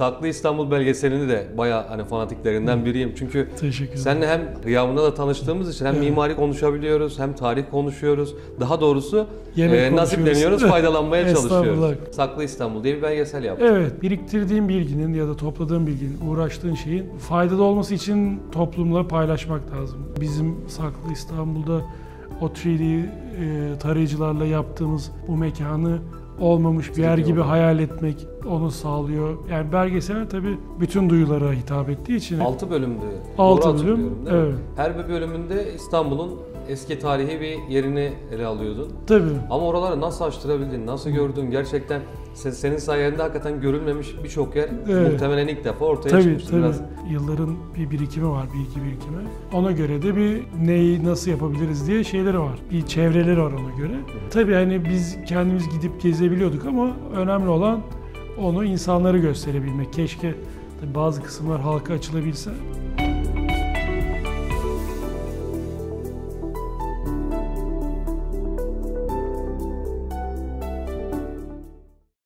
Saklı İstanbul belgeselini de bayağı hani fanatiklerinden biriyim. Çünkü seninle hem Riyam'da da tanıştığımız için hem mimari konuşabiliyoruz, hem tarih konuşuyoruz. Daha doğrusu nasipleniyoruz, faydalanmaya çalışıyoruz. Saklı İstanbul diye bir belgesel yaptım. Evet, biriktirdiğin bilginin ya da topladığın bilginin, uğraştığın şeyin faydalı olması için toplumla paylaşmak lazım. Bizim Saklı İstanbul'da o 3D tarayıcılarla yaptığımız bu mekanı olmamış bir yer gibi hayal etmek onu sağlıyor. Yani belgesel tabii bütün duyulara hitap ettiği için. 6 bölümdü. 6 bölüm, evet. Her bir bölümünde İstanbul'un eski tarihi bir yerini ele alıyordun. Tabii. Ama oraları nasıl açtırabildin, nasıl gördün? Gerçekten senin sayende hakikaten görülmemiş birçok yer muhtemelen ilk defa ortaya çıkmıştır. Biraz. Yılların bir birikimi var, bilgi birikimi. Ona göre de bir neyi nasıl yapabiliriz diye şeyleri var. Bir çevreleri var ona göre. Tabii hani biz kendimiz gidip gezebiliyorduk ama önemli olan onu insanlara gösterebilmek. Keşke bazı kısımlar halka açılabilse.